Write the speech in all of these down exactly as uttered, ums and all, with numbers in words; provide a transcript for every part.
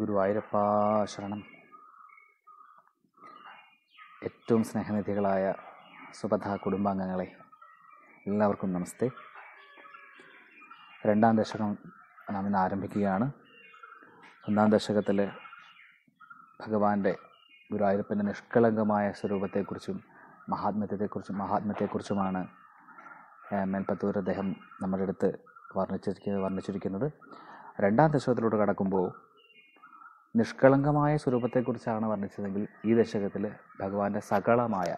ഗുരുവായൂരപ്പാ ശരണം. ഏറ്റവും സ്നേഹനിധികളായ സുപഥ കുടുംബാംഗങ്ങളെ എല്ലാവർക്കും നമസ്തേ. രണ്ടാം ദശകം നാം ഇന്ന് ആരംഭിക്കുകയാണ്. ഒന്നാം ദശകത്തിൽ ഭഗവാന്റെ ഗുരുവായൂരപ്പൻ്റെ നിഷ്കളങ്കമായ സ്വരൂപത്തെക്കുറിച്ചും മഹാത്മ്യത്തെക്കുറിച്ചും മഹാത്മ്യത്തെക്കുറിച്ചുമാണ് മേൽപ്പത്തൂർ അദ്ദേഹം നമ്മുടെ അടുത്ത് വർണ്ണിച്ചിരിക്ക വർണ്ണിച്ചിരിക്കുന്നത്. രണ്ടാം ദശകത്തിലൂടെ കടക്കുമ്പോൾ നിഷ്കളങ്കമായ സ്വരൂപത്തെക്കുറിച്ചാണ് വർണ്ണിച്ചതെങ്കിൽ ഈ ദശകത്തിൽ ഭഗവാന്റെ സകലമായ,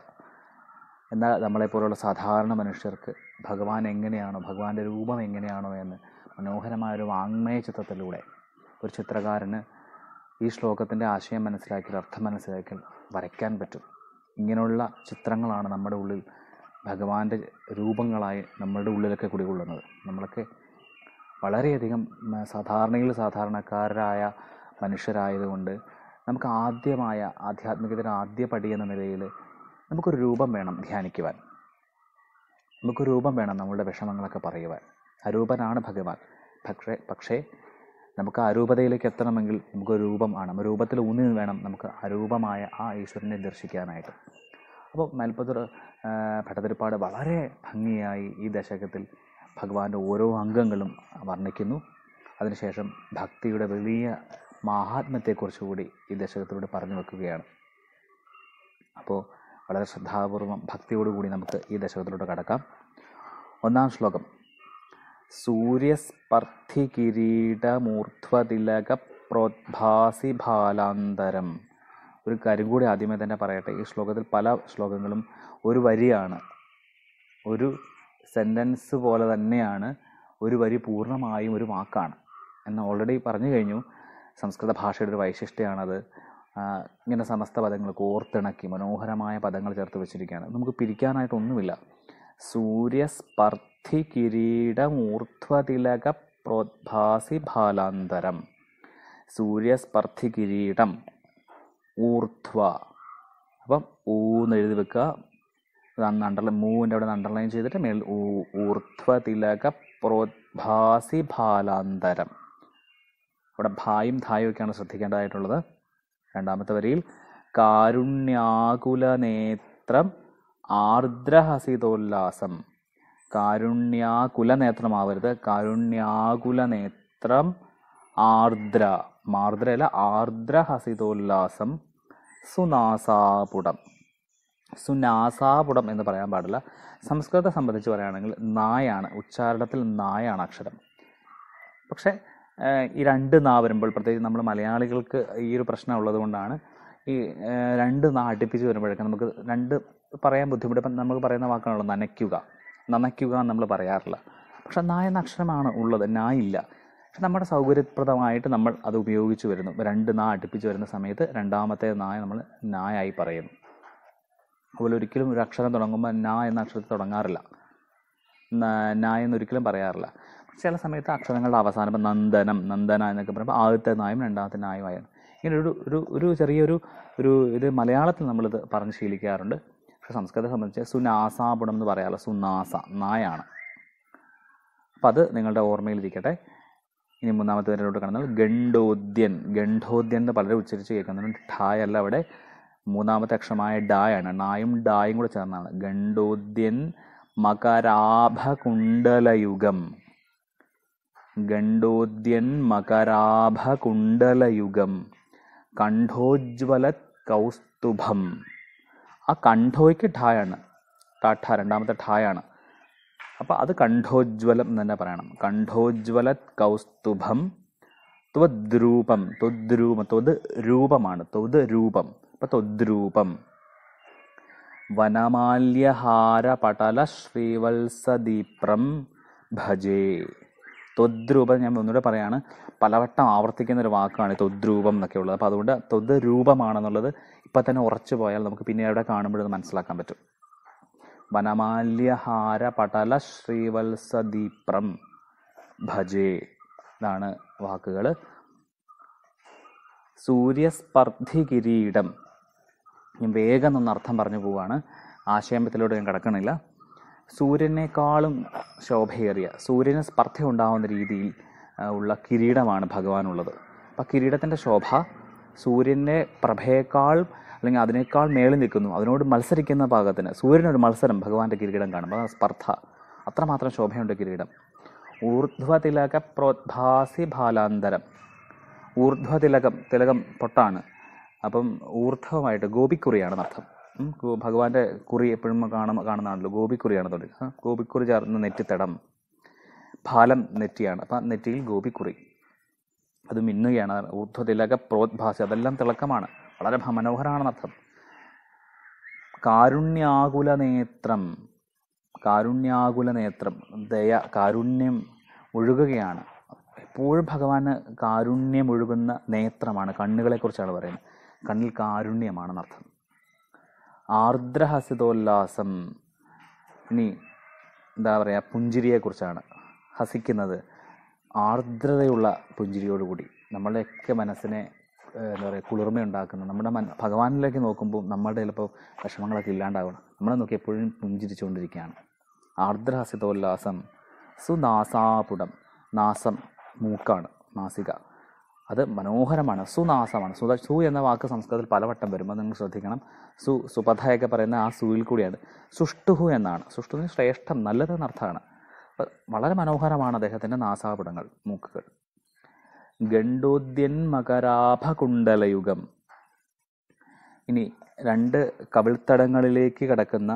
എന്നാൽ നമ്മളെപ്പോലുള്ള സാധാരണ മനുഷ്യർക്ക് ഭഗവാൻ എങ്ങനെയാണോ, ഭഗവാന്റെ രൂപം എങ്ങനെയാണോ എന്ന് മനോഹരമായൊരു വാങ്മയ ചിത്രത്തിലൂടെ ഒരു ചിത്രകാരന് ഈ ശ്ലോകത്തിൻ്റെ ആശയം മനസ്സിലാക്കി അർത്ഥം മനസ്സിലാക്കി വരയ്ക്കാൻ പറ്റും. ഇങ്ങനെയുള്ള ചിത്രങ്ങളാണ് നമ്മുടെ ഉള്ളിൽ ഭഗവാന്റെ രൂപങ്ങളായി നമ്മുടെ ഉള്ളിലൊക്കെ കുടികൊള്ളുന്നത്. നമ്മളൊക്കെ വളരെയധികം സാധാരണയിൽ സാധാരണക്കാരായ മനുഷ്യരായതുകൊണ്ട് നമുക്ക് ആദ്യമായ ആധ്യാത്മികതയുടെ ആദ്യ പടി എന്ന നിലയിൽ നമുക്കൊരു രൂപം വേണം ധ്യാനിക്കുവാൻ, നമുക്കൊരു രൂപം വേണം നമ്മളുടെ വിഷമങ്ങളൊക്കെ പറയുവാൻ. അരൂപനാണ് ഭഗവാൻ. പക്ഷേ പക്ഷേ നമുക്ക് അരൂപതയിലേക്ക് എത്തണമെങ്കിൽ നമുക്കൊരു രൂപം ആണ്, രൂപത്തിൽ ഊന്നി വേണം നമുക്ക് അരൂപമായ ആ ഈശ്വരനെ ദർശിക്കാനായിട്ട്. അപ്പോൾ മേൽപ്പത്തൂർ ഭട്ടതിരിപ്പാട് വളരെ ഭംഗിയായി ഈ ദശകത്തിൽ ഭഗവാന്റെ ഓരോ അംഗങ്ങളും വർണ്ണിക്കുന്നു. അതിനുശേഷം ഭക്തിയുടെ വലിയ മഹാത്മ്യത്തെക്കുറിച്ച് കൂടി ഈ ദശകത്തിലൂടെ പറഞ്ഞു വെക്കുകയാണ്. അപ്പോൾ വളരെ ശ്രദ്ധാപൂർവം ഭക്തിയോടുകൂടി നമുക്ക് ഈ ദശകത്തിലൂടെ കടക്കാം. ഒന്നാം ശ്ലോകം: സൂര്യസ്പർദ്ധികിരീടമൂർധ്വതിലക പ്രോദ്ഭാസിഭാലാന്തരം. ഒരു കാര്യം കൂടി ആദ്യമേ തന്നെ പറയട്ടെ, ഈ ശ്ലോകത്തിൽ പല ശ്ലോകങ്ങളും ഒരു വരിയാണ്, ഒരു സെൻറ്റൻസ് പോലെ തന്നെയാണ്, ഒരു വരി പൂർണ്ണമായും ഒരു വാക്കാണ് എന്ന് ഓൾറെഡി പറഞ്ഞു കഴിഞ്ഞു. സംസ്കൃത ഭാഷയുടെ ഒരു വൈശിഷ്ട്യമാണത്. ഇങ്ങനെ സമസ്ത പദങ്ങൾ കോർത്തിണക്കി മനോഹരമായ പദങ്ങൾ ചേർത്ത് വെച്ചിരിക്കുകയാണ്. നമുക്ക് പിരിക്കാനായിട്ടൊന്നുമില്ല. സൂര്യസ്പർദ്ധി കിരീടമൂർധ്വതിലക പ്രോദ്ഭാസി ഭാലാന്തരം. സൂര്യസ്പർദ്ധി കിരീടം ഊർധ്വ, അപ്പം ഊന്ന് എഴുതി വെക്കുക. അണ്ടർലൈൻ, മൂവിൻ്റെ അവിടെ അണ്ടർലൈൻ ചെയ്തിട്ട് മേൽ ഊ ഊർധ്വതിലക പ്രോദ്ഭാസി ഭാലാന്തരം. അവിടെ ഭായും ധായും ഒക്കെയാണ് ശ്രദ്ധിക്കേണ്ടതായിട്ടുള്ളത്. രണ്ടാമത്തെ വരിയിൽ കാരുണ്യാകുലനേത്രം ആർദ്രഹസിതോല്ലാസം. കാരുണ്യാകുലനേത്രമാവരുത്, കാരുണ്യാകുലനേത്രം ആർദ്ര മാർദ്രയല്ല ആർദ്രഹസിതോല്ലാസം സുനാസാപുടം. സുനാസാപുടം എന്ന് പറയാൻ പാടില്ല. സംസ്കൃതത്തെ സംബന്ധിച്ച് പറയുകയാണെങ്കിൽ നായാണ്, ഉച്ചാരണത്തിൽ നായാണ് അക്ഷരം. പക്ഷേ ഈ രണ്ട് നാ വരുമ്പോൾ, പ്രത്യേകിച്ച് നമ്മൾ മലയാളികൾക്ക് ഈ ഒരു പ്രശ്നം ഉള്ളത് കൊണ്ടാണ്, ഈ രണ്ട് നാ അടുപ്പിച്ച് വരുമ്പോഴൊക്കെ നമുക്ക് രണ്ട് പറയാൻ ബുദ്ധിമുട്ട്. ഇപ്പം നമ്മൾ പറയുന്ന വാക്കാണുള്ളത് നനയ്ക്കുക, നനയ്ക്കുക നമ്മൾ പറയാറില്ല. പക്ഷെ നാ എന്ന അക്ഷരമാണ് ഉള്ളത്, നാ ഇല്ല. പക്ഷെ നമ്മുടെ സൗകര്യപ്രദമായിട്ട് നമ്മൾ അത് ഉപയോഗിച്ച് വരുന്നു. രണ്ട് നാ അടുപ്പിച്ച് വരുന്ന സമയത്ത് രണ്ടാമത്തെ നായ നമ്മൾ നായായി പറയുന്നു. അതുപോലെ ഒരിക്കലും ഒരു അക്ഷരം തുടങ്ങുമ്പോൾ നാ എന്ന അക്ഷരത്തിൽ തുടങ്ങാറില്ല, നാ എന്നൊരിക്കലും പറയാറില്ല. ചില സമയത്ത് അക്ഷരങ്ങളുടെ അവസാനം, ഇപ്പം നന്ദനം, നന്ദന എന്നൊക്കെ പറയുമ്പോൾ ആദ്യത്തെ നായും രണ്ടാമത്തെ നായുമായാണ്. ഇങ്ങനെ ഒരു ഒരു ഒരു ചെറിയൊരു ഒരു ഇത് മലയാളത്തിൽ നമ്മളിത് പറഞ്ഞ് ശീലിക്കാറുണ്ട്. പക്ഷേ സംസ്കൃതത്തെ സംബന്ധിച്ച് സുനാസാപുടം എന്ന് പറയാമല്ലോ, സുനാസ നായാണ്. അപ്പം അത് നിങ്ങളുടെ ഓർമ്മയിലിരിക്കട്ടെ. ഇനി മൂന്നാമത്തെ പേരിലോട്ട് കാണുന്നത് ഗണ്ഡോദ്യൻ. ഗണ്ഡോദ്യൻ എന്ന് പലരും ഉച്ചരിച്ച് കേൾക്കുന്നുണ്ട്. ഠായ അല്ല അവിടെ, മൂന്നാമത്തെ അക്ഷരമായ ഡായാണ്. നായും ഡായും കൂടെ ചേർന്നാണ് ഗണ്ഡോദ്യൻ മകരാഭകുണ്ടലയുഗം. ഗണ്ഡോദ്യൻ മകരാഭകുണ്ടലയുഗം കണ്ഠോജ്വല കൗസ്തുഭം. ആ കണ്ഠോയ്ക്ക് ഠായാണ്, ടാഠ രണ്ടാമത്തെ ഠായാണ്. അപ്പോൾ അത് കണ്ഠോജ്വലം എന്ന് തന്നെ പറയണം. കണ്ഠോജ്വല കൗസ്തുഭം ത്വദ്രൂപം. ത്വദ്രൂപം ത്വത് രൂപമാണ്, ത്വത് രൂപം. അപ്പം ത്വദ്രൂപം വനമാല്യഹാരപടല ശ്രീവത്സദീപ്രം ഭജേ. ത്വദ്രൂപം, ഞാൻ ഒന്നുകൂടെ പറയാണ്, പലവട്ടം ആവർത്തിക്കുന്ന ഒരു വാക്കാണ് ത്വദ്രൂപം എന്നൊക്കെ ഉള്ളത്. അപ്പോൾ അതുകൊണ്ട് ത്വത് രൂപമാണെന്നുള്ളത് ഇപ്പം തന്നെ ഉറച്ചു പോയാൽ നമുക്ക് പിന്നെ എവിടെ കാണുമ്പോഴത് മനസ്സിലാക്കാൻ പറ്റും. വനമാല്യഹാര പടല ശ്രീവത്സദീപ്രം ഭജേ എന്നാണ് വാക്കുകൾ. സൂര്യസ്പർദ്ധി കിരീടം, ഞാൻ വേഗം ഒന്നർത്ഥം പറഞ്ഞു പോവുകയാണ്, ആശയമ്പത്തിലോട്ട് ഞാൻ കിടക്കണില്ല. സൂര്യനേക്കാളും ശോഭയേറിയ, സൂര്യന് സ്പർദ്ധ ഉണ്ടാകുന്ന രീതിയിൽ ഉള്ള കിരീടമാണ് ഭഗവാനുള്ളത്. അപ്പം കിരീടത്തിൻ്റെ ശോഭ സൂര്യൻ്റെ പ്രഭയേക്കാൾ അല്ലെങ്കിൽ അതിനേക്കാൾ മേളിൽ നിൽക്കുന്നു. അതിനോട് മത്സരിക്കുന്ന ഭാഗത്തിന് സൂര്യനൊരു മത്സരം ഭഗവാന്റെ കിരീടം കാണുമ്പോൾ, അതാണ് സ്പർദ്ധ. അത്രമാത്രം ശോഭയുണ്ട് കിരീടം. ഊർധ്വതിലക പ്രോദ്ഭാസി ഭാലാന്തരം, ഊർധ്വതിലകം, തിലകം പൊട്ടാണ്, അപ്പം ഊർധ്വമായിട്ട് ഗോപിക്കുറിയാണെന്നർത്ഥം. ഭഗവാന്റെ കുറി എപ്പോഴും കാണുന്ന കാണുന്നതാണല്ലോ, ഗോപിക്കുറിയാണെന്ന് തോന്നിയത്. ഗോപിക്കുറി ചേർന്ന് നെറ്റിത്തടം, ഫാലം നെറ്റിയാണ്, അപ്പം നെറ്റിയിൽ ഗോപിക്കുറി, അത് മിന്നുകയാണ്. ഊർധ്വതിലക പ്രോദ്ഭാസി, അതെല്ലാം തിളക്കമാണ്, വളരെ മനോഹരമാണെന്നർത്ഥം. കാരുണ്യാകുല നേത്രം, കാരുണ്യാകുല നേത്രം, ദയ, കാരുണ്യം ഒഴുകുകയാണ്. എപ്പോഴും ഭഗവാന് കാരുണ്യം ഒഴുകുന്ന നേത്രമാണ്. കണ്ണുകളെക്കുറിച്ചാണ് പറയുന്നത്, കണ്ണിൽ കാരുണ്യമാണെന്നർത്ഥം. ആർദ്രഹസിതോല്ലാസം, ഇനി എന്താ പറയുക, പുഞ്ചിരിയെക്കുറിച്ചാണ്. ഹസിക്കുന്നത് ആർദ്രതയുള്ള പുഞ്ചിരിയോടുകൂടി, നമ്മളെയൊക്കെ മനസ്സിനെ എന്താ പറയുക കുളിർമയുണ്ടാക്കുന്നത്. നമ്മുടെ മൻ ഭഗവാനിലേക്ക് നോക്കുമ്പോൾ നമ്മളുടെ ചിലപ്പോൾ വിഷമങ്ങളൊക്കെ ഇല്ലാണ്ടാവണം. നമ്മളെ നോക്കി എപ്പോഴും പുഞ്ചിരിച്ചുകൊണ്ടിരിക്കുകയാണ്. ആർദ്രഹസിതോല്ലാസം. സുനാസാപുടം, നാസം മൂക്കാണ്, നാസിക, അത് മനോഹരമാണ്. സുനാസമാണ്. സുത സു എന്ന വാക്ക് സംസ്കൃതത്തിൽ പലവട്ടം വരുമ്പോൾ നിങ്ങൾ ശ്രദ്ധിക്കണം. സു സുപഥയൊക്കെ പറയുന്ന ആ സുവിൽ കൂടിയാണ്. സുഷ്ടുഹു എന്നാണ്, സുഷ്ടുവിന് ശ്രേഷ്ഠം, നല്ലതെന്നർത്ഥമാണ്. വളരെ മനോഹരമാണ് അദ്ദേഹത്തിൻ്റെ നാസാപുടങ്ങൾ, മൂക്കുകൾ. ഗണ്ഡോദ്യൻ മകരാഭകുണ്ടലയുഗം. ഇനി രണ്ട് കവിൾത്തടങ്ങളിലേക്ക് കിടക്കുന്ന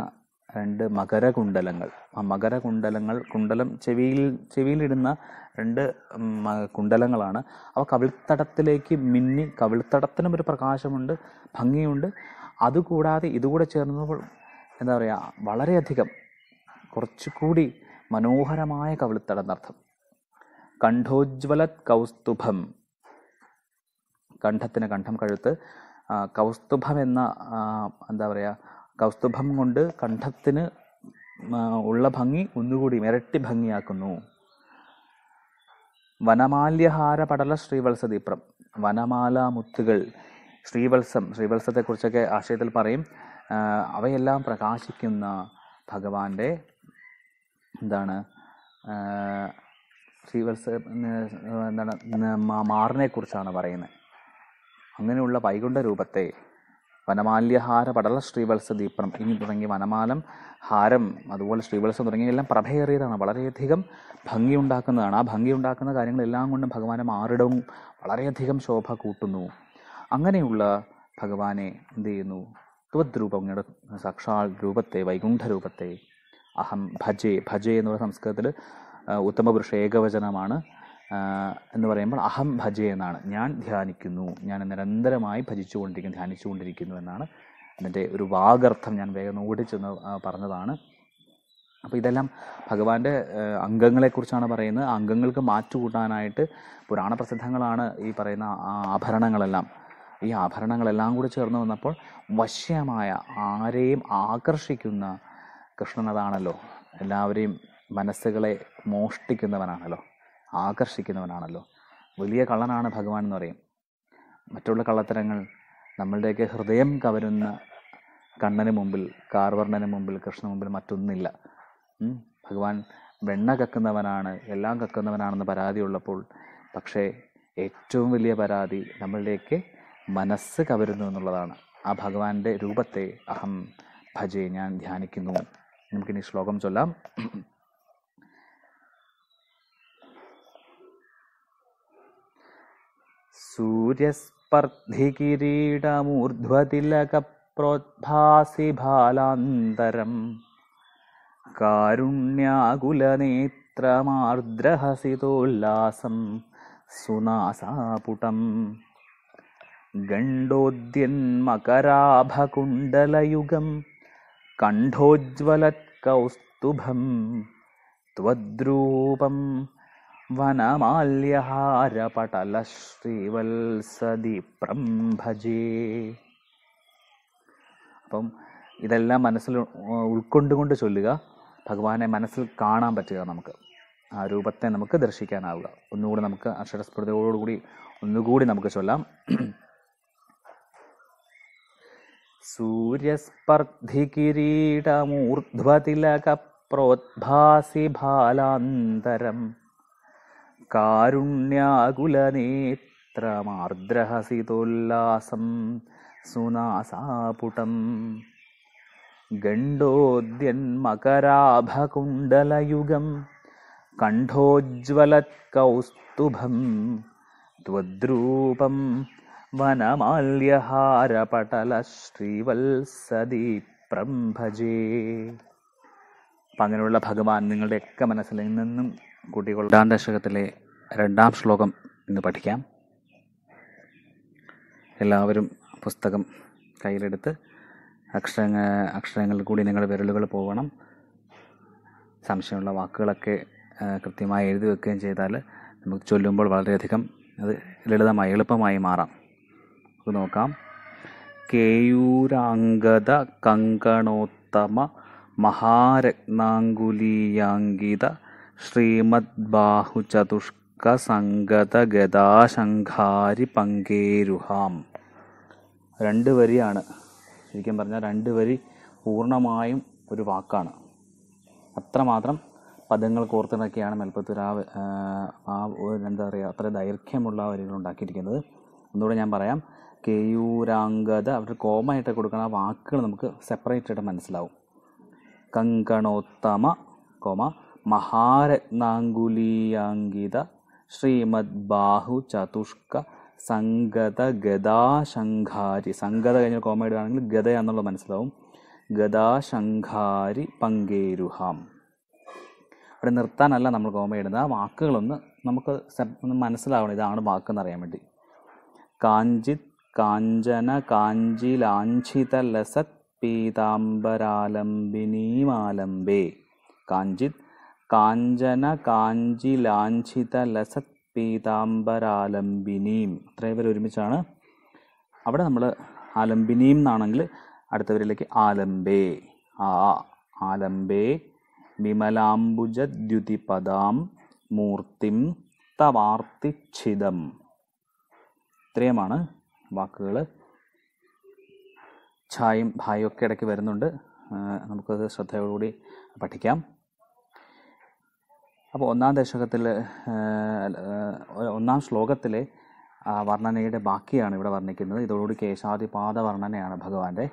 രണ്ട് മകരകുണ്ടലങ്ങൾ. ആ മകരകുണ്ടലങ്ങൾ, കുണ്ടലം ചെവിയിൽ ചെവിയിലിടുന്ന രണ്ട് കുണ്ടലങ്ങളാണ്. അവ കവിൾത്തടത്തിലേക്ക് മിന്നി, കവിൾത്തടത്തിനും ഒരു പ്രകാശമുണ്ട്, ഭംഗിയുണ്ട്. അതുകൂടാതെ ഇതുകൂടെ ചേർന്നപ്പോൾ എന്താ പറയുക, വളരെയധികം കുറച്ചുകൂടി മനോഹരമായ കവിൾത്തടം എന്നർത്ഥം. കണ്ഠോജ്വലത് കൗസ്തുഭം, കണ്ഠത്തിന് കണ്ഠം, കഴുത്ത്. കൗസ്തുഭം എന്ന എന്താ പറയുക, കൗസ്തുഭം കൊണ്ട് കണ്ഠത്തിന് ഉള്ള ഭംഗി ഒന്നുകൂടി ഇരട്ടി ഭംഗിയാക്കുന്നു. വനമാല്യഹാര പടല ശ്രീവത്സദീപ്രം, വനമാല മുത്തുകൾ, ശ്രീവത്സം. ശ്രീവത്സത്തെക്കുറിച്ചൊക്കെ ആശയത്തിൽ പറയും. അവയെല്ലാം പ്രകാശിക്കുന്ന ഭഗവാന്റെ എന്താണ് ശ്രീവത്സ എന്താണ് മാറിനെ കുറിച്ചാണ് പറയുന്നത്. അങ്ങനെയുള്ള വൈകുണ്ഠ രൂപത്തെ വനമാല്യഹാര പടല ശ്രീവത്സദീപ്രം, ഇനി തുടങ്ങി വനമാലം, ഹാരം, അതുപോലെ ശ്രീവത്സം തുടങ്ങിയെല്ലാം പ്രഭയേറിയതാണ്, വളരെയധികം ഭംഗിയുണ്ടാക്കുന്നതാണ്. ആ ഭംഗിയുണ്ടാക്കുന്ന കാര്യങ്ങളെല്ലാം കൊണ്ടും ഭഗവാനെ മാറിടവും വളരെയധികം ശോഭ കൂട്ടുന്നു. അങ്ങനെയുള്ള ഭഗവാനെ എന്ത് ചെയ്യുന്നു, ത്വദ്രൂപങ്ങളുടെ സാക്ഷാൽ രൂപത്തെ, വൈകുണ്ഠ രൂപത്തെ അഹം ഭജേ. ഭജേ എന്ന് പറയുന്ന സംസ്കൃതത്തിൽ ഉത്തമപുരുഷ ഏകവചനമാണ്. എന്ന് പറയുമ്പോൾ അഹം ഭജേ എന്നാണ്, ഞാൻ ധ്യാനിക്കുന്നു, ഞാൻ നിരന്തരമായി ഭജിച്ചുകൊണ്ടിരിക്കുന്നു, ധ്യാനിച്ചുകൊണ്ടിരിക്കുന്നു എന്നാണ് അതിൻ്റെ ഒരു വാഗർത്ഥം. ഞാൻ വേഗം ഓടിച്ചെന്ന് പറഞ്ഞതാണ്. അപ്പോൾ ഇതെല്ലാം ഭഗവാന്റെ അംഗങ്ങളെക്കുറിച്ചാണ് പറയുന്നത്. അംഗങ്ങൾക്ക് മാറ്റുകൂട്ടാനായിട്ട് പുരാണ പ്രസിദ്ധങ്ങളാണ് ഈ പറയുന്ന ആഭരണങ്ങളെല്ലാം. ഈ ആഭരണങ്ങളെല്ലാം കൂടി ചേർന്ന് വന്നപ്പോൾ വശ്യമായ, ആരെയും ആകർഷിക്കുന്ന കൃഷ്ണൻ അതാണല്ലോ, എല്ലാവരെയും മനസ്സുകളെ മോഷ്ടിക്കുന്നവനാണല്ലോ, ആകർഷിക്കുന്നവനാണല്ലോ. വലിയ കള്ളനാണ് ഭഗവാൻ എന്ന് പറയും. മറ്റുള്ള കള്ളത്തരങ്ങൾ നമ്മളുടെയൊക്കെ ഹൃദയം കവരുന്ന കണ്ണന് മുമ്പിൽ, കാർവർണ്ണന് മുമ്പിൽ, കൃഷ്ണ മുമ്പിൽ മറ്റൊന്നില്ല. ഭഗവാൻ വെണ്ണ കക്കുന്നവനാണ്, എല്ലാം കക്കുന്നവനാണെന്ന് പരാതി ഉള്ളപ്പോൾ, പക്ഷേ ഏറ്റവും വലിയ പരാതി നമ്മളുടെയൊക്കെ മനസ്സ് കവരുന്നു എന്നുള്ളതാണ്. ആ ഭഗവാന്റെ രൂപത്തെ അഹം ഭജേ, ഞാൻ ധ്യാനിക്കുന്നു. നമുക്കിനി ശ്ലോകം ചൊല്ലാം. സൂര്യസ്പർദ്ധികിരീടമൂർധ്വതിലകപ്രോദ്ഭാസി ഭാലാന്തരം, കാരുണ്യാകുലനേത്രമാർദ്രഹസിതോല്ലാസം, സുനാസാപുടം. ഗണ്ഡോദ്യന്മകരാഭകുണ്ടലയുഗം, കണ്ഠോജ്വലത് കൗസ്തുഭം, ത്വദ്രൂപം വനമാല്യഹാരപടല ശ്രീവത്സദീപ്രം ഭജേ. അപ്പം ഇതെല്ലാം മനസ്സിൽ ഉൾക്കൊണ്ടുകൊണ്ട് ചൊല്ലുക. ഭഗവാനെ മനസ്സിൽ കാണാൻ പറ്റുക, നമുക്ക് ആ രൂപത്തെ നമുക്ക് ദർശിക്കാനാവുക. ഒന്നുകൂടി നമുക്ക് അക്ഷരസ്ഫുടതയോടുകൂടി ഒന്നുകൂടി നമുക്ക് ചൊല്ലാം. സൂര്യസ്പർദ്ധികിരീടമൂർധ്വതിലകപ്രോദ്ഭാസി ഭാലാന്തരം കാരുണ്യാകുലനേത്രമാർദ്രഹസിതോല്ലാസം സുനാസാപുടം ഗണ്ഡോദ്യന്മകരാഭകുണ്ഡലയുഗം കണ്ഠോജ്വലകൗസ്തുഭം ത്വദ്രൂപം വനമാല്യഹാരപടലശ്രീവത്സദീപ്രം ഭജേ. അപ്പം അങ്ങനെയുള്ള ഭഗവാൻ നിങ്ങളുടെയൊക്കെ മനസ്സിൽ നിന്നും കൂട്ടിക്കൊള്ളും. രണ്ടാം ദശകത്തിലെ രണ്ടാം ശ്ലോകം ഇന്ന് പഠിക്കാം. എല്ലാവരും പുസ്തകം കയ്യിലെടുത്ത് അക്ഷരങ്ങ അക്ഷരങ്ങളിൽ കൂടി നിങ്ങളുടെ വിരലുകൾ പോകണം. സംശയമുള്ള വാക്കുകളൊക്കെ കൃത്യമായി എഴുതി വെക്കുകയും ചെയ്താൽ നമുക്ക് ചൊല്ലുമ്പോൾ വളരെയധികം അത് ലളിതമായി എളുപ്പമായി മാറാം. നമുക്ക് നോക്കാം. കേയൂരാംഗദകങ്കണോത്തമ മഹാരത്നാങ്കുലീയാങ്കിത ശ്രീമദ്ബാഹുചതുഷ്കസംഗതഗദാശങ്കാരി പങ്കേരുഹാം. രണ്ട് വരിയാണ്, ശരിക്കും പറഞ്ഞാൽ രണ്ട് വരി പൂർണ്ണമായും ഒരു വാക്കാണ്. അത്രമാത്രം പദങ്ങൾ കോർത്തിണക്കിയാണ് മേൽപ്പത്തൂർ ആ ആ എന്താ പറയുക അത്ര ദൈർഘ്യമുള്ള വരികൾ ഉണ്ടാക്കിയിരിക്കുന്നത്. ഒന്നുകൂടെ ഞാൻ പറയാം. കേയൂരാംഗത അവിടെ കോമായിട്ട് കൊടുക്കുന്ന ആ വാക്കുകൾ നമുക്ക് സെപ്പറേറ്റ് ആയിട്ട് മനസ്സിലാവും. കങ്കണോത്തമ കോമ മഹാരത്നാങ്കുലീയാങ്കിത ശ്രീമദ് ബാഹു ചതുഷ്ക സംഗത ഗദാശങ്കാരി. സംഗത കഴിഞ്ഞ കോമ ഇടുകയാണെങ്കിൽ ഗദ എന്നുള്ളത് മനസ്സിലാവും. ഗദാശങ്കാരി പങ്കേരുഹാം. അവിടെ നിർത്താനല്ല നമ്മൾ കോമ ഇടുന്നത്. ആ വാക്കുകളൊന്ന് നമുക്ക് മനസ്സിലാവണം, ഇതാണ് വാക്കെന്നറിയാൻ വേണ്ടി. കാഞ്ചിത് കാഞ്ചന കാഞ്ചിലാഞ്ചിത ലസത് പീതാംബരാലംബിനീമാലംബേ. കാഞ്ചിത് കാഞ്ചന കാഞ്ചിലാഞ്ചിത ലസത് പീതാംബരാലംബിനീം. ഇത്രയും പേര് ഒരുമിച്ചാണ്. അവിടെ നമ്മൾ ആലംബിനീം എന്നാണെങ്കിൽ അടുത്തവരിലേക്ക് ആലംബേ ആ ആലംബേ വിമലാംബുജദ്യുതി പദാം മൂർത്തിം തവാർത്തിച്ഛിതം. ഇത്രയുമാണ് വാക്കുകൾ. ഛായും ഭായും ഒക്കെ ഇടയ്ക്ക് വരുന്നുണ്ട്. നമുക്കത് ശ്രദ്ധയോടുകൂടി പഠിക്കാം. അപ്പോൾ ഒന്നാം ദശകത്തിൽ ഒന്നാം ശ്ലോകത്തിലെ വർണ്ണനയുടെ ബാക്കിയാണ് ഇവിടെ വർണ്ണിക്കുന്നത്. ഇതോടുകൂടി കേശാദിപാദ വർണ്ണനയാണ് ഭഗവാന്റെ.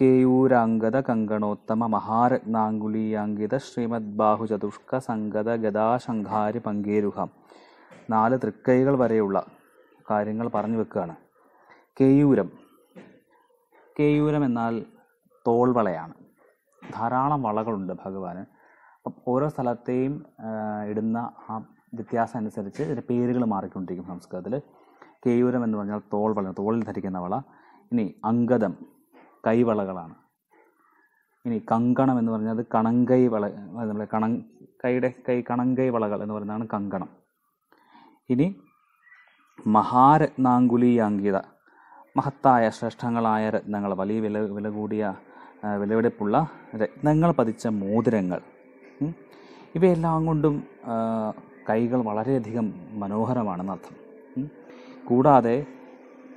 കേയൂരാംഗത കങ്കണോത്തമ മഹാരത്നാങ്കുലീയാങ്കിത ശ്രീമദ് ബാഹുചതുഷ്ക സംഗത ഗദാശങ്കാരി പങ്കേരുഹാം. നാല് തൃക്കൈകൾ വരെയുള്ള കാര്യങ്ങൾ പറഞ്ഞു വെക്കുകയാണ്. കേയൂരം കേയൂരം എന്നാൽ തോൾവളയാണ്. ധാരാളം വളകളുണ്ട് ഭഗവാന്. അപ്പം ഓരോ സ്ഥലത്തെയും ഇടുന്ന ആ വ്യത്യാസം അനുസരിച്ച് ഇതിൻ്റെ പേരുകൾ മാറിക്കൊണ്ടിരിക്കും. സംസ്കൃതത്തിൽ കേയൂരം എന്ന് പറഞ്ഞാൽ തോൾവള, തോളിൽ ധരിക്കുന്ന വള. ഇനി അംഗദം കൈവളകളാണ്. ഇനി കങ്കണം എന്ന് പറഞ്ഞാൽ അത് കണങ്കൈ വള, നമ്മുടെ കണ കൈയുടെ കൈ കണങ്കൈ വളകൾ എന്ന് പറയുന്നതാണ് കങ്കണം. ഇനി മഹാരത്നാങ്കുലീയാങ്കിത മഹത്തായ ശ്രേഷ്ഠങ്ങളായ രത്നങ്ങൾ, വലിയ വില വില കൂടിയ വിലവെടുപ്പുള്ള രത്നങ്ങൾ പതിച്ച മോതിരങ്ങൾ. ഇവയെല്ലാം കൊണ്ടും കൈകൾ വളരെയധികം മനോഹരമാണെന്നർത്ഥം. കൂടാതെ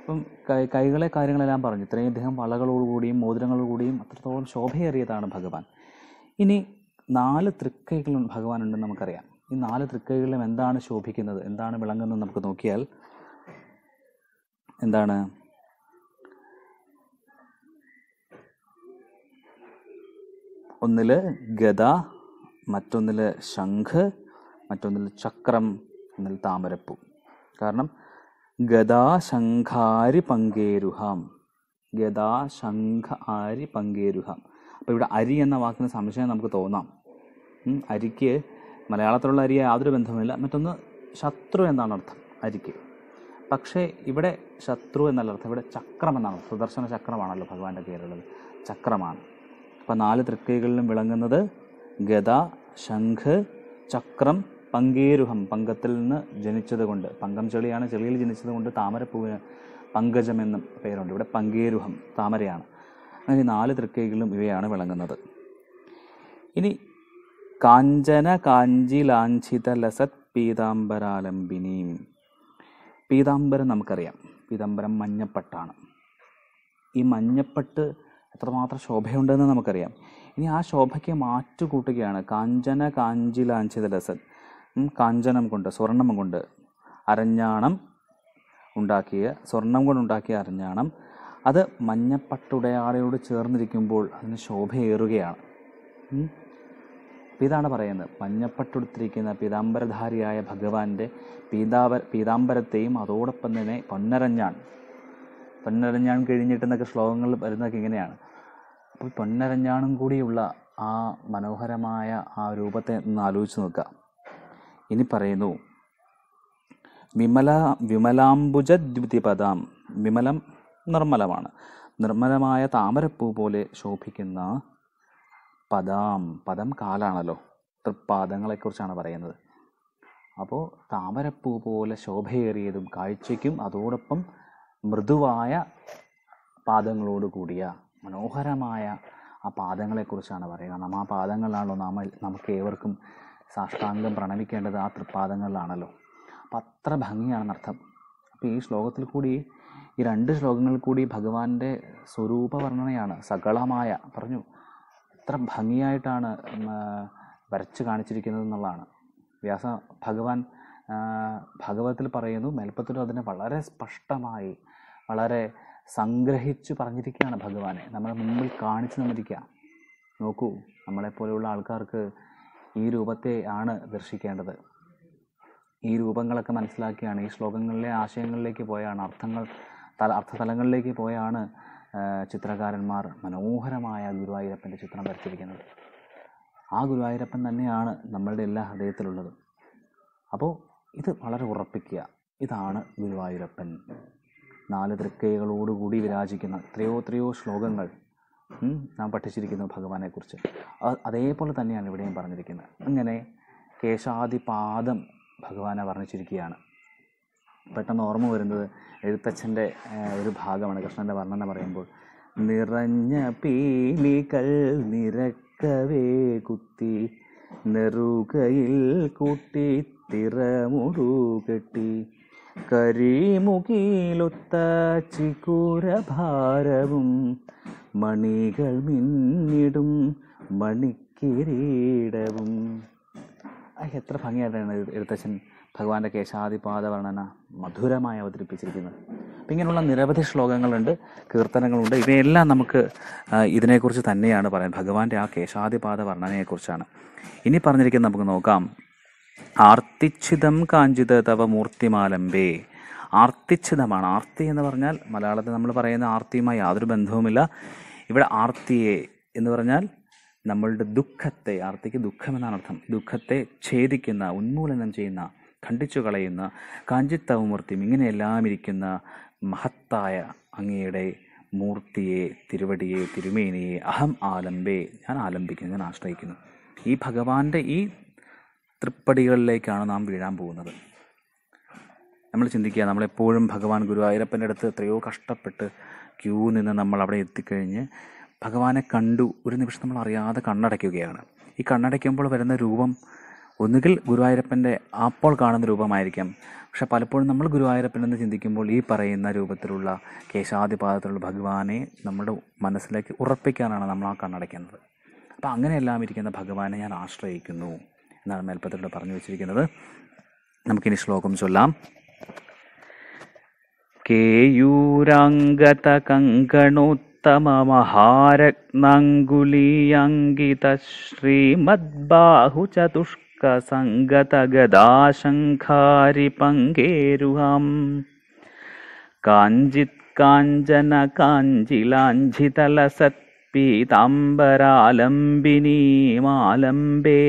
ഇപ്പം കൈ കൈകളെ കാര്യങ്ങളെല്ലാം പറഞ്ഞു. ഇത്രയും അദ്ദേഹം വളകളോടുകൂടിയും മോതിരങ്ങളോടുകൂടിയും അത്രത്തോളം ശോഭയേറിയതാണ് ഭഗവാൻ. ഇനി നാല് തൃക്കൈകളും ഭഗവാനുണ്ടെന്ന് നമുക്കറിയാം. ഈ നാല് തൃക്കൈകളിലും എന്താണ് ശോഭിക്കുന്നത്, എന്താണ് വിളങ്ങുന്നത് നമുക്ക് നോക്കിയാൽ എന്താണ്? ഒന്നിൽ ഗദ, മറ്റൊന്നിൽ ശംഖ്, മറ്റൊന്നിൽ ചക്രം, ഒന്നിൽ താമരപ്പൂ. കാരണം ഗദാശങ്കാരി പങ്കേരുഹാം, ഗദാശംഖ ആരി പങ്കേരുഹാം. അപ്പോൾ ഇവിടെ അരി എന്ന വാക്കിന് സംശയം നമുക്ക് തോന്നാം. അരിക്ക് മലയാളത്തിലുള്ള അരി യാതൊരു ബന്ധവുമില്ല. മറ്റൊന്ന് ശത്രു എന്നാണ് അർത്ഥം അരിക്ക്. പക്ഷേ ഇവിടെ ശത്രു എന്നല്ല അർത്ഥം, ഇവിടെ ചക്രം എന്നാണ്. സുദർശന ചക്രമാണല്ലോ ഭഗവാന്റെ പേരുള്ളത്, ചക്രമാണ്. അപ്പം നാല് തൃക്കൈകളിലും വിളങ്ങുന്നത് ഗദ, ശംഖ്, ചക്രം, പങ്കേരുഹം. പങ്കത്തിൽ നിന്ന് ജനിച്ചത് കൊണ്ട്, പങ്കം ചെളിയാണ്, ചെളിയിൽ ജനിച്ചത് കൊണ്ട് താമരപ്പൂവിന് പങ്കജമെന്നും പേരുണ്ട്. ഇവിടെ പങ്കേരുഹം താമരയാണ്. അങ്ങനെ നാല് തൃക്കൈകളും ഇവയാണ് വിളങ്ങുന്നത്. ഇനി കാഞ്ചന കാഞ്ചിലാഞ്ചിത ലസത് പീതാംബരാലംബിനീം. പീതാംബരം നമുക്കറിയാം, പീതാംബരം മഞ്ഞപ്പട്ടാണ്. ഈ മഞ്ഞപ്പെട്ട് എത്രമാത്രം ശോഭയുണ്ടെന്ന് നമുക്കറിയാം. ഇനി ആ ശോഭയ്ക്ക് മാറ്റുകൂട്ടുകയാണ് കാഞ്ചന കാഞ്ചിലാഞ്ചിതലസൻ, കാഞ്ചനം കൊണ്ട് സ്വർണം കൊണ്ട് അരഞ്ഞാണം ഉണ്ടാക്കിയ സ്വർണം കൊണ്ടുണ്ടാക്കിയ അരഞ്ഞാണം അത് മഞ്ഞപ്പട്ടുടയാറയോട് ചേർന്നിരിക്കുമ്പോൾ അതിന് ശോഭയേറുകയാണ്. അപ്പം ഇതാണ് പറയുന്നത്, മഞ്ഞപ്പട്ടുടുത്തിരിക്കുന്ന പീതാംബരധാരിയായ ഭഗവാന്റെ പീതാംബര പീതാംബരത്തെയും അതോടൊപ്പം തന്നെ പൊന്നരഞ്ഞാൺ പൊന്നരഞ്ഞാൺ കഴിഞ്ഞിട്ടെന്നൊക്കെ ശ്ലോകങ്ങൾ വരുന്നതൊക്കെ ഇങ്ങനെയാണ്. അപ്പോൾ പൊന്നരഞ്ഞാണും കൂടിയുള്ള ആ മനോഹരമായ ആ രൂപത്തെ ഒന്ന് ആലോചിച്ച് നോക്കുക. ഇനി പറയുന്നു, വിമല വിമലാംബുജദ്യുതിപദം, വിമലം നിർമ്മലമാണ്, നിർമ്മലമായ താമരപ്പൂ പോലെ ശോഭിക്കുന്ന പദം, പദം കാലാണല്ലോ, തൃപ്പാദങ്ങളെക്കുറിച്ചാണ് പറയുന്നത്. അപ്പോൾ താമരപ്പൂ പോലെ ശോഭയേറിയതും കാഴ്ചയ്ക്കും അതോടൊപ്പം മൃദുവായ പാദങ്ങളോട് കൂടിയ മനോഹരമായ ആ പാദങ്ങളെക്കുറിച്ചാണ് പറയുക. നാം ആ പാദങ്ങളിലാണല്ലോ നാം നമുക്ക് ഏവർക്കും സാഷ്ടാംഗം പ്രണമിക്കേണ്ടത്, ആ തൃപ്പാദങ്ങളിലാണല്ലോ. അപ്പം അത്ര ഭംഗിയാണെന്നർത്ഥം. അപ്പോൾ ഈ ശ്ലോകത്തിൽ കൂടി, ഈ രണ്ട് ശ്ലോകങ്ങളിൽ കൂടി ഭഗവാന്റെ സ്വരൂപ വർണ്ണനയാണ്. സകളമായ പറഞ്ഞു എത്ര ഭംഗിയായിട്ടാണ് വരച്ച് കാണിച്ചിരിക്കുന്നത് എന്നുള്ളതാണ്. വ്യാസ ഭഗവാൻ ഭാഗവതത്തിൽ പറയുന്നു, മേൽപ്പത്തൂർ അതിനെ വളരെ സ്പഷ്ടമായി വളരെ സംഗ്രഹിച്ച് പറഞ്ഞിരിക്കുകയാണ്. ഭഗവാനെ നമ്മളെ മുമ്പിൽ കാണിച്ചു തന്നിരിക്കുക. നോക്കൂ, നമ്മളെപ്പോലെയുള്ള ആൾക്കാർക്ക് ഈ രൂപത്തെ ആണ് ദർശിക്കേണ്ടത്. ഈ രൂപങ്ങളൊക്കെ മനസ്സിലാക്കിയാണ്, ഈ ശ്ലോകങ്ങളിലെ ആശയങ്ങളിലേക്ക് പോയാണ്, അർത്ഥങ്ങൾ തല അർത്ഥതലങ്ങളിലേക്ക് പോയാണ് ചിത്രകാരന്മാർ മനോഹരമായ ഗുരുവായൂരപ്പൻ്റെ ചിത്രം വരച്ചിരിക്കുന്നത്. ആ ഗുരുവായൂരപ്പൻ തന്നെയാണ് നമ്മളുടെ എല്ലാ ഹൃദയത്തിലുള്ളത്. അപ്പോൾ ഇത് വളരെ ഉറപ്പിക്കുക, ഇതാണ് ഗുരുവായൂരപ്പൻ നാല് തൃക്കൈകളോടുകൂടി വിരാജിക്കുന്ന. എത്രയോ എത്രയോ ശ്ലോകങ്ങൾ നാം പഠിച്ചിരിക്കുന്നു ഭഗവാനെക്കുറിച്ച്. അതേപോലെ തന്നെയാണ് ഇവിടെയും പറഞ്ഞിരിക്കുന്നത്. അങ്ങനെ കേശാദിപാദം ഭഗവാനെ വർണ്ണിച്ചിരിക്കുകയാണ്. പെട്ടെന്ന് ഓർമ്മ വരുന്നത് എഴുത്തച്ഛൻ്റെ ഒരു ഭാഗമാണ്, കൃഷ്ണൻ്റെ വർണ്ണന പറയുമ്പോൾ, നിറഞ്ഞ പീലികൾ നിരക്കവേ കുത്തി നെറുകയിൽ കൂട്ടി തിരമുടു കെട്ടി കരിമുകിലൊത്ത ചിക്കുരഭാരവും മണികൾ മിന്നിടും മണിക്കിരീടവും. എത്ര ഭംഗിയായിട്ടാണ് എഴുത്തച്ഛൻ ഭഗവാന്റെ കേശാദിപാദ വർണ്ണന മധുരമായി അവതരിപ്പിച്ചിരിക്കുന്നത്. അപ്പം ഇങ്ങനെയുള്ള നിരവധി ശ്ലോകങ്ങളുണ്ട്, കീർത്തനങ്ങളുണ്ട്. ഇവയെല്ലാം നമുക്ക് ഇതിനെക്കുറിച്ച് തന്നെയാണ് പറയുന്നത്, ഭഗവാന്റെ ആ കേശാദിപാദ വർണ്ണനയെക്കുറിച്ചാണ്. ഇനി പറഞ്ഞിരിക്കുന്നത് നമുക്ക് നോക്കാം. ആർത്തിച്ഛിതം കാഞ്ചിത തവ മൂർത്തിമാലമ്പേ. ആർത്തിച്ഛിതമാണ്, ആർത്തി എന്ന് പറഞ്ഞാൽ മലയാളത്തിൽ നമ്മൾ പറയുന്ന ആർത്തിയുമായി യാതൊരു ബന്ധവുമില്ല. ഇവിടെ ആർത്തിയെ എന്ന് പറഞ്ഞാൽ നമ്മളുടെ ദുഃഖത്തെ, ആർത്തിക്ക് ദുഃഖമെന്നാണ് അർത്ഥം, ദുഃഖത്തെ ഛേദിക്കുന്ന, ഉന്മൂലനം ചെയ്യുന്ന, ഖണ്ഡിച്ചു കളയുന്ന കാഞ്ചിത്തവ മൂർത്തിയും ഇങ്ങനെയെല്ലാം ഇരിക്കുന്ന മഹത്തായ അങ്ങയുടെ മൂർത്തിയെ, തിരുവടിയെ, തിരുമേനിയെ അഹം ആലംബേ, ഞാൻ ആലംബിക്കുന്നു, ഞാൻ ആശ്രയിക്കുന്നു. ഈ ഭഗവാന്റെ ഈ തൃപ്പടികളിലേക്കാണ് നാം വീഴാൻ പോകുന്നത്. നമ്മൾ ചിന്തിക്കുക, നമ്മളെപ്പോഴും ഭഗവാൻ ഗുരുവായൂരപ്പൻ്റെ അടുത്ത് എത്രയോ കഷ്ടപ്പെട്ട് ക്യൂ നിന്ന് നമ്മൾ അവിടെ എത്തിക്കഴിഞ്ഞ് ഭഗവാനെ കണ്ടു, ഒരു നിമിഷം നമ്മൾ അറിയാതെ കണ്ണടയ്ക്കുകയാണ്. ഈ കണ്ണടയ്ക്കുമ്പോൾ വരുന്ന രൂപം ഒന്നുകിൽ ഗുരുവായൂരപ്പൻ്റെ അപ്പോൾ കാണുന്ന രൂപമായിരിക്കാം. പക്ഷെ പലപ്പോഴും നമ്മൾ ഗുരുവായൂരപ്പനെന്ന് ചിന്തിക്കുമ്പോൾ ഈ പറയുന്ന രൂപത്തിലുള്ള കേശാദിപാദത്തിലുള്ള ഭഗവാനെ നമ്മുടെ മനസ്സിലേക്ക് ഉറപ്പിക്കാനാണ് നമ്മൾ ആ കണ്ണടയ്ക്കുന്നത്. അപ്പം അങ്ങനെയെല്ലാം ഇരിക്കുന്ന ഭഗവാനെ ഞാൻ ആശ്രയിക്കുന്നു എന്നാണ് മേൽപ്പത്തൂർ പറഞ്ഞു വെച്ചിരിക്കുന്നത്. നമുക്കിനി ശ്ലോകം ചൊല്ലാം. കേയൂരാംഗദകങ്കണോത്തമ മഹാരത്നാംഗുലീയാങ്കിത ശ്രീമദ്ബാഹുചതുഷ്കസംഗതഗദാശംഖാരി പങ്കേരുഹം കാഞ്ചിത് കാഞ്ചന കാഞ്ചിലാഞ്ചിതലസത് പീതാംബരാലംബിനീം ആലംബേ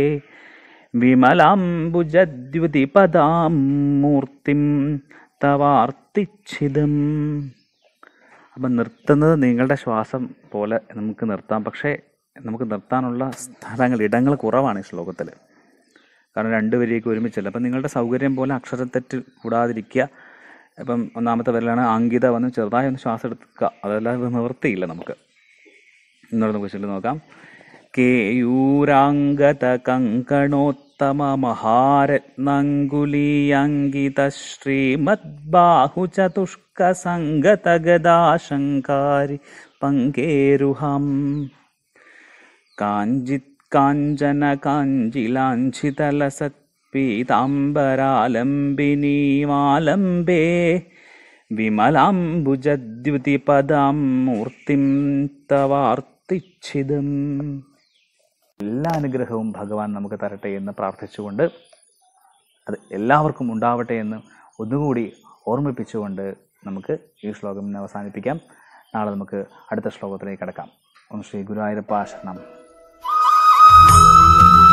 വിമലാംബുജദ്യുതിപദാം മൂർത്തിം തവാർത്തിച്ഛിതം. അപ്പം നിർത്തുന്നത് നിങ്ങളുടെ ശ്വാസം പോലെ നമുക്ക് നിർത്താം. പക്ഷേ നമുക്ക് നിർത്താനുള്ള സ്ഥലങ്ങൾ, ഇടങ്ങൾ കുറവാണ് ഈ ശ്ലോകത്തിൽ, കാരണം രണ്ട് വരിയൊക്കെ ഒരുമിച്ചല്ല. അപ്പം നിങ്ങളുടെ സൗകര്യം പോലെ അക്ഷരത്തെറ്റ് കൂടാതിരിക്കുക. ഇപ്പം ഒന്നാമത്തെ വരിലാണ് ആങ്കിത വന്ന് ചെറുതായി ഒന്ന് ശ്വാസം എടുക്കുക, അതല്ലാതെ നിവൃത്തിയില്ല നമുക്ക്. ഇന്നോട് നമുക്ക് ചൊല്ലി നോക്കാം. കേയൂരാംഗദകങ്കണോത്തമ തമ മഹാരത്നങ്കുലീയങ്കിത ശ്രീമദ്ബാഹുചതുഷ്ക സംഗതഗദാശങ്കാരി പങ്കേരുഹം. കാഞ്ചിത് കാഞ്ചന കാഞ്ചിലാഞ്ചിതലസത് പീതാംബരാലംബിനീമാലംബേ വിമലാംബുജദ്യുതി പദം മൂർത്തിം തവാർത്തിച്ഛിതം. എല്ലാ അനുഗ്രഹവും ഭഗവാൻ നമുക്ക് തരട്ടെ എന്ന് പ്രാർത്ഥിച്ചുകൊണ്ട്, അത് എല്ലാവർക്കും ഉണ്ടാവട്ടെ എന്ന് ഒന്നുകൂടി ഓർമ്മിപ്പിച്ചുകൊണ്ട് നമുക്ക് ഈ ശ്ലോകം ഇന്ന് അവസാനിപ്പിക്കാം. നാളെ നമുക്ക് അടുത്ത ശ്ലോകത്തിലേക്ക് കടക്കാം. ഓം ശ്രീ ഗുരുവായൂരപ്പ ശരണം.